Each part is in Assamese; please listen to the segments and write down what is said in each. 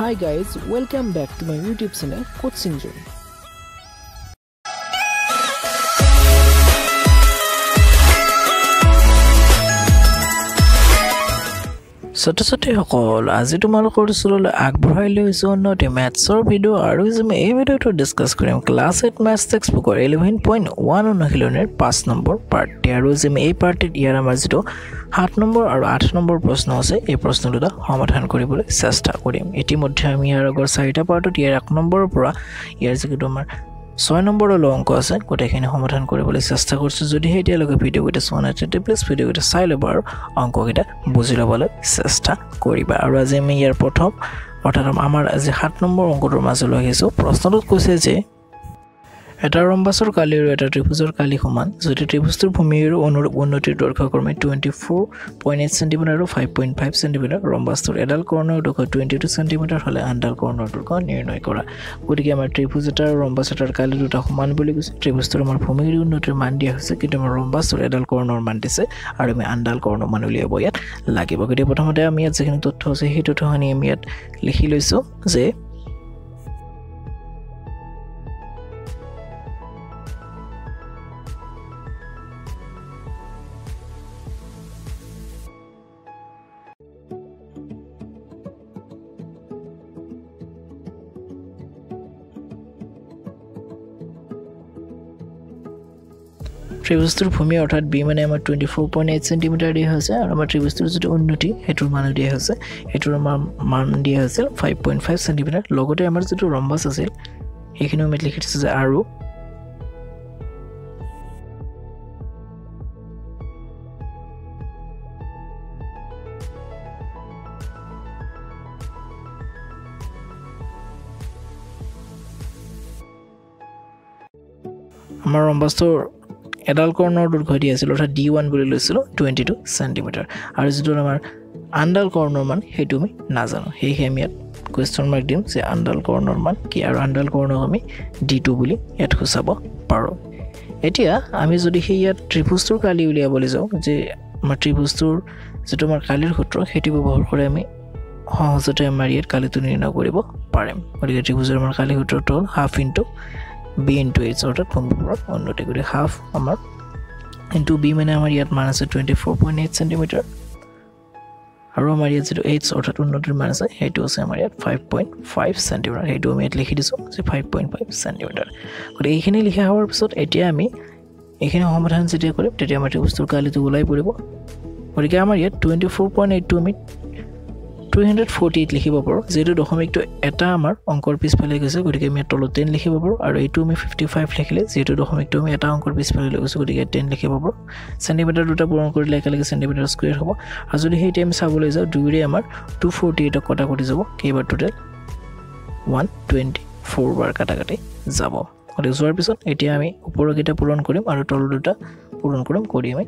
Hi guys, welcome back to my YouTube channel Coaching Zone. Sotosote hokol, aji tomalokur surole agbohailoi jonno te mathsor video aru jeme ei video to discuss korim class 8 maths textbook 11.1 onakhiloner 5 number part te aru jeme ei part te iara amar jito 7 number aru 8 number proshno ase ei proshno duta samadhan koribole chesta korim itimoddhe ami iara agor 4ta part te iara 1 number pora iara jeki tomar 6 number lo onko ase kotekhine samadhan koribole chesta korchu jodi he dialogue video gita sona chete please video gita sile bar onko gita bujila bole chesta koriba aru aje ami iar prothom otaram amar aje 7 number onko tor majhe lo heso proshno tot koise je eta rhombus or kali eta tribhus or kali homan jodi tribhus tor bhumi er onurup unnoti dorkha krome 24.8 cm aru 5.5 cm rhombus tor edal corner dorkha 22 cm hole andal corner dorkha nirnoy kora kodike amar tribhus eta rhombus eta kali duta homan boli koise tribhus tor amar bhumi er unnotir मान दिया হৈছে কিন্তু amar rhombus tor edal corner মান দিছে আৰু আমি andal corner মান উলিয়াব ইয়াত লাগিব গতি প্ৰথমতে আমি ইয়াত যেখিনি তথ্য আছে সেই তথ্যখিনি আমি ইয়াত লিখি লৈছো যে ত্ৰিভুজৰ ভূমি অৰ্থাৎ b মানে আমাৰ 24.8 cm দিয়া আছে আৰু আমাৰ ত্ৰিভুজৰ যেটো উন্নতি হেতুৰ মান দিয়া আছে হেতুৰ মান দিয়া আছে 5.5 cm লগতে আমাৰ যেটো ৰম্বাস আছে এখনো আমি লিখি দিছো যে আৰু আমাৰ ৰম্বাসৰ Adult corner dorkha di asilo othat d1 boli loisilo 22 cm aru jidor amar andal corner man hetu ami na jano he ami question mark dim je andal corner man ki aru andal corner ami d2 boli et khusabo paro etia ami jodi he ya tribhus tor kali ulia boli jao je amar tribhus tor je tomar kalir khotro hetu bobor kore ami hojote amar ier kali tu nirna koribo parem ori tribhusor amar kali khotro to half into b into h order combo onnote gori half amar into b mane amar yat মান আছে 24.8 cm aru amar yat jeto h order onnote মান আছে hetu ase amar yat 5.5 cm hetu ami et likhi disu je 5.5 cm gori ekhine likha howar pisot etia ami ekhine samadhan jete korim tete amar tribhustor kali tu ulai poribo orike amar yat 24.82 ami 248 লিখিব পাৰো যেটো দশমিক তো এটা আমাৰ অংকৰ পিছফালে গৈছে গটিকে আমি তলত 10 লিখিব পাৰো আৰু এইটো আমি 55 লিখিলে যেটো দশমিক তো আমি এটা অংকৰ পিছফালে গৈছে গটিকে 10 লিখিব পাৰো সেন্টিমিটাৰ দুটা পূৰণ কৰিলে একেলগে সেন্টিমিটাৰ স্কয়াৰ হ'ব আৰু যদি হেই টাইম চাবলৈ যাও দুইৰে আমাৰ 248 ক কটা কটি যাব কেইবাৰ টোটাল 124 বাৰ কটা কটি যাব আৰু যোৱাৰ পিছত এতিয়া আমি ওপৰৰ গিটা পূৰণ কৰিম আৰু তলৰ দুটা পূৰণ কৰিম কৰি আমি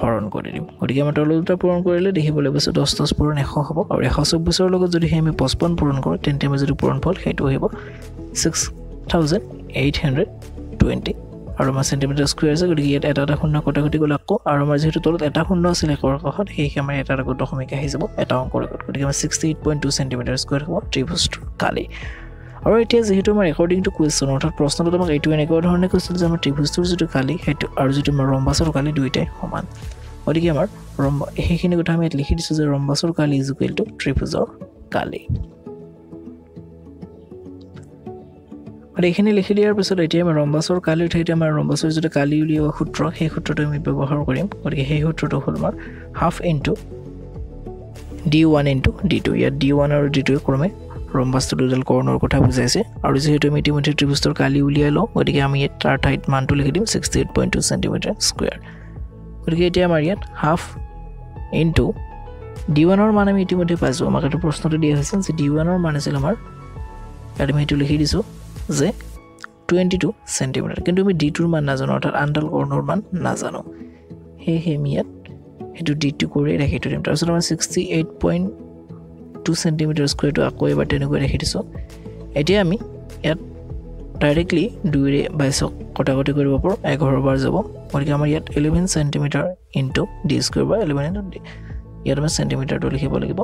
হৰণ কৰি দিম গটিকে আমি তলৰটা পূৰণ কৰিলে দেখিবলৈ পাইছো 10 10 পূৰণ 100 হ'ব আৰু 124 লগত যদি আমি 55 পূৰণ কৰো তেন্তে আমি যদি পূৰণফল সেইটো হ'ব 6820 আৰু আমাৰ সেন্টিমিটাৰ স্কয়াৰ আছে গটিকে এটা এটা শূন্য কটাকটি গ'ল আকৌ আৰু আমাৰ যেটো তলত এটা শূন্য আছিল একৰ কাষত সেই আমাৰ এটা এটা দশমিক আহি যাব এটা অংকৰ গটিকে আমাৰ 68.2 সেন্টিমিটাৰ স্কয়াৰ হ'ব ত্ৰিভুজটো কালি আৰু এতিয়া যেহেতু আমাৰ ৰেকৰ্ডিংটো কোৱেশ্চন অৰ্থাৎ প্ৰশ্নটো আমাক এইটো এনেকৈ ধৰণে কৈছিল যে আমাৰ ত্ৰিভুজটোৰ যেটো কালি হেতু আৰু যেটো আমাৰ ৰম্বাসৰ কালি দুইটাই সমান ওদিকে আমাৰ ৰম্ব এইখিনি কথা আমি লিখি দিছো যে ৰম্বাসৰ কালি ইকুৱেল টু ত্ৰিভুজৰ কালি আৰু এইখিনি লিখি দিয়াৰ পিছত এতিয়া আমাৰ ৰম্বাসৰ কালিৰ ঠাইতে আমাৰ ৰম্বাসৰ যেটো কালি উলিওৱা সূত্ৰ সেই সূত্ৰটো আমি ব্যৱহাৰ কৰিম ওদিকে সেই সূত্ৰটো হ'ল আমাৰ half into d1 into d2 ইয়াত d1 আৰু d2 ক্ৰমে ৰম্বাস দুডাল কৰ্ণৰ কথা বুজাইছে আৰু যেহেতু আমি ইতিমধ্যে ত্ৰিভুজৰ কালি উলিয়াই লও গতিকে আমি তাৰ ঠাইত মানটো লিখি দিম 68.2 cm স্কয়াৰ গতিকে এতিয়া আমাৰ ইয়াত হাফ ইনটু d1 ৰ মান আমি ইতিমধ্যে পাইছো আমাক এটা প্ৰশ্নটো দিয়া হৈছে যে d1 ৰ মান আছিল আমাৰ আমি এইটো লিখি দিছো যে 22 cm কিন্তু আমি d2 ৰ মান নাজানো অৰ্থাৎ আন্ডাল কৰ্ণৰ মান নাজানো হে হে মিয়াত এইটো d2 কৰি ৰাখি দিম তাৰপিছত আমাৰ 68.2 cm square to akoi ba tenu koi rakhi diso etia ami yat directly 2 re 22 kota koti koribo por 11 bar jabo orike amar yat 11 cm into d square by 11 into d yat amar centimeter to likhibo lagibo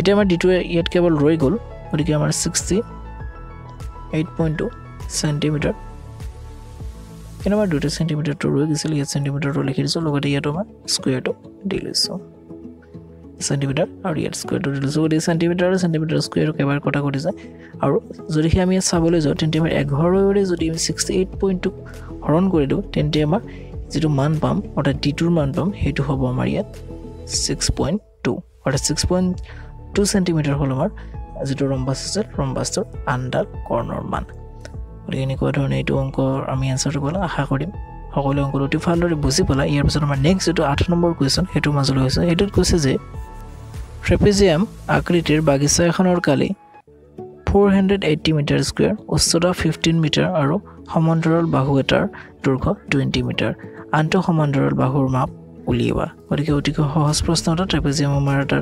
এটা আমার D2 এর ইয়েট কেবল রয়ে গেল ওদিকে আমার 68.2 সেমি এখানে আমার 2 সেমি তো রয়ে গিয়েছিল এই সেমি তো লিখে দিছো লগতে এটা আমার স্কয়ার তো দিলিছো সেন্টিমিটার আর ইয়ার স্কয়ার তো দিলিছো এই সেন্টিমিটার স্কয়ার কেবার কটা কটি যায় আর যদি আমি সাবলে যাও টেনটি আমার 11 যদি আমি 68.2 হরণ করে দেব টেনটি আমার যেটা মান পাম অর্থাৎ D2 এর মান পাম হেতু হবে আমার ইয়াত 6.2 or 6.2 centimeter holomer as it rhombus is a rhombus to under corner man. Again, coordinate to uncle Ami answer to Gola Hakodim. Hogolong Guru to follow the Busipola. Here's my next to 8 number question. Hetu Mazolosa, Hetu Kusese Trapezium accreted Bagisa Honor Kali 480 meter square, Usoda 15 meter arrow, Homondoral Bahuetar, Turko 20 meter, Anto Homondoral Bahur map. উলিবা গরিকে অতিকে সহজ প্রশ্ন এটা ট্রাপিজিয়াম আমাৰটা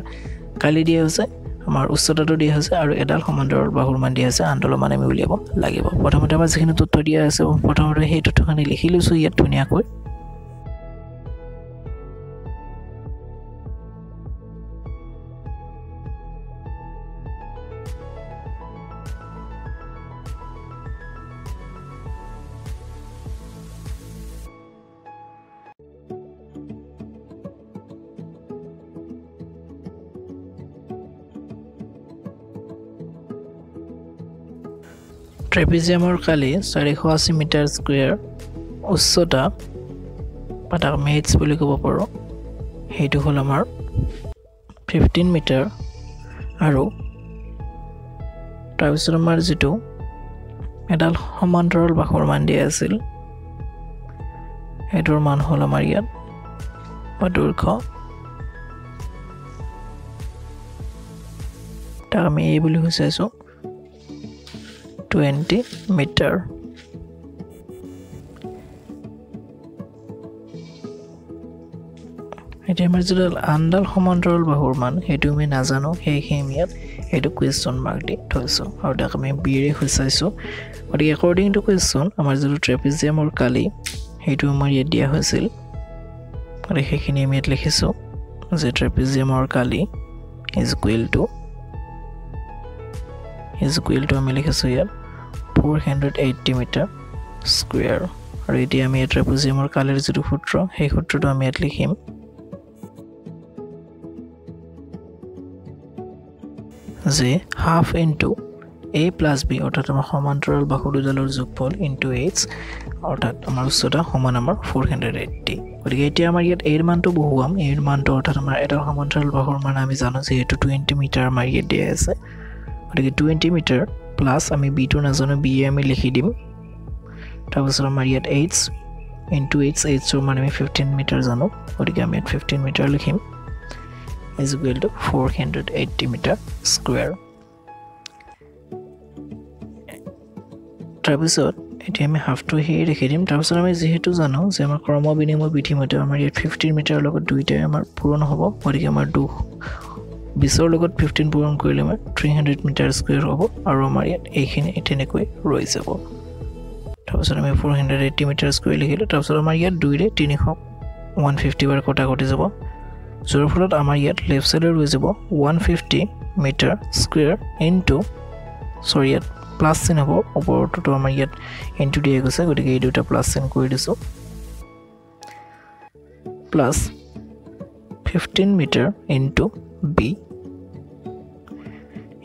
কালি দিয়া আছে আমাৰ উচ্চতাটো দিয়া আছে আৰু এডাল সমান্তৰাল বাহুৰ মান দিয়া আছে আন্দোলন মানে আমি উলিয়াব লাগিব প্ৰথমতে আমাৰ যিখিনি তথ্য দিয়া আছে প্ৰথমতে সেই তথ্যখিনি লিখি লৈছো ইয়াত ধুনিয়াকৈ Trapezium or Kali, sorry, 480 meter square, Usota, but our mates will go over. Hey to Holamar 15 meter arrow. Travisomer Zito, Medal Homantrol Bahorman de Asil, Edorman Holamaria, Padurko. Tami able who says so. 20 meter it emerged under homontrol bahurman he to me nazano he came here he to question mark the torso or the command beer who says so but according to question amazulu trapezium or kali he to maria dia hustle but he can immediately he so the trapezium or kali is equal to a million 480 meter square. Radium a trapezium or color is to futro, he could to immediately him. Z half into a plus b or tatama homontral bahudal zupol into eights or tatamar soda homo number 480. Rigatiamar yet 8 month to buhuam, 8 month to tatama at a homontral bahurmanamizanos 8 to 20 meter maria ds. 20 meter plus আমি b2 নাজানো b আমি লিখি দিম তারপর আমার ইয়াত h into h এর মান আমি 15 মিটার জানো ওদিকে আমি 15 মিটার লিখিম is equal to 480 metre square তারপর এটা আমি হাফ টু হে লিখি দিম তারপর আমি যেহেতু জানো যে আমার ক্রম বিনিময় বিধি মতে আমার ইয়াত 15 মিটার লগত দুইটা আমার পূরণ হবো ওদিকে আমার 20 লগত 15 পূরণ কৰিলে মই 300 মিটাৰ স্কয়াৰ হ'ব আৰু আমাৰ ইয়াত এইখিনি এটেনেকৈ ৰৈ যাব তাৰপিছত আমি 480 মিটাৰ স্কয়াৰ লিখিলো তাৰপিছত আমাৰ ইয়াত 2 ৰে 3 হক 150 বাৰ কটা কটি যাব যোৰ ফলত আমাৰ ইয়াত লেফট সাইডে ৰৈ যাব 150 মিটাৰ স্কয়াৰ ইনটু সৰি ইয়াত প্লাস চিন হ'ব ওপৰটো আমাৰ ইয়াত ইনটু দিয়া গৈছে গতিকে এই দুটা প্লাস চিন কৰি দিছো plus 15 metre into b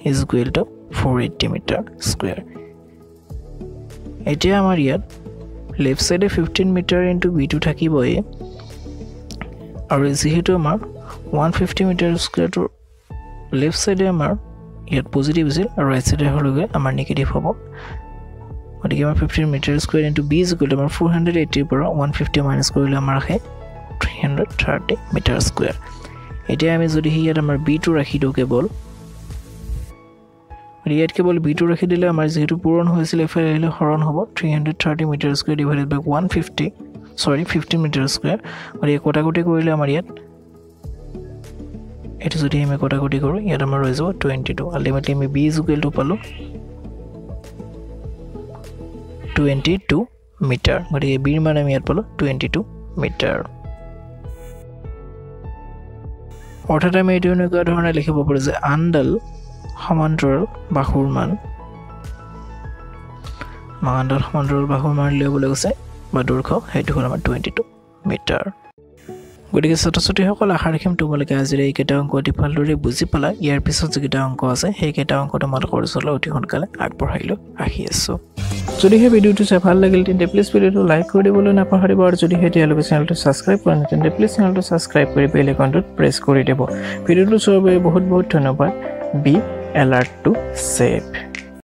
is equal to 480 meter square. Eta amar yat left side 15 meter into b2 thakiboy aru jehetu amar 150 meter square to left side amar yat positive isil aru right side hologe amar negative hobo odige amar 15 meter square into b is equal to amar 480 pora 150 minus korile amar ahe 330 meter square. এটা আমি যদি ইয়াত আমাৰ b2 ৰাখি দিও কেবল ইয়াত কেবল b2 ৰাখি দিলে আমাৰ যেটো পূৰণ হৈছিল এফালে হৰণ হ'ব 330 মিটাৰ স্কয়াৰ ডিভাইডেড বাই 150 সৰি 15 মিটাৰ স্কয়াৰ আৰু এই কোটাকুটি কৰিলে আমাৰ ইয়াত এটো যদি আমি কোটাকুটি কৰো ইয়াত আমাৰ হৈ যাব 22 আলটিমেটলি আমি b is equal to পালো 22 মিটাৰ আৰু এই b ৰ মান আমি ইয়াত পালো 22 মিটাৰ অৰ্থাৎ আমি এইটো এনেকুৱা ধৰণে লিখিব পাৰো যে আন্ডাল সমান্তৰাল বাহুৰ মান মানদৰ সমান্তৰাল বাহুৰ মান লৈ গৈছে বা দৈৰ্ঘ্য সেইটো হ'ল আমাৰ 22 মিটাৰ গতিকে ছাত্ৰছাত্ৰী সকল আশা ৰাখিম তোমালোকে আজিৰ এই কেইটা অংক অতি ভালদৰে বুজি পালা ইয়াৰ পিছত যে কেইটা অংক আছে সেই কেইটা অংক তোমালোকৰ ওচৰলৈ অতি সোনকালে আগবঢ়াইলো আহি আছো যদি এই ভিডিওটো চাই ভাল লাগিল তেন্তে প্লিজ ভিডিওটো লাইক কৰি দিবলৈ নাপাহৰিব আৰু যদি এই টেলিভিজনটো সাবস্ক্ৰাইব কৰা নাই তেন্তে প্লিজ চেনেলটো সাবস্ক্ৰাইব কৰি বেল আইকনটো প্ৰেছ কৰি দেব ভিডিওটো চোৱাৰ বাবে বহুত বহুত ধন্যবাদ বি এলাৰ্ট টু সেভ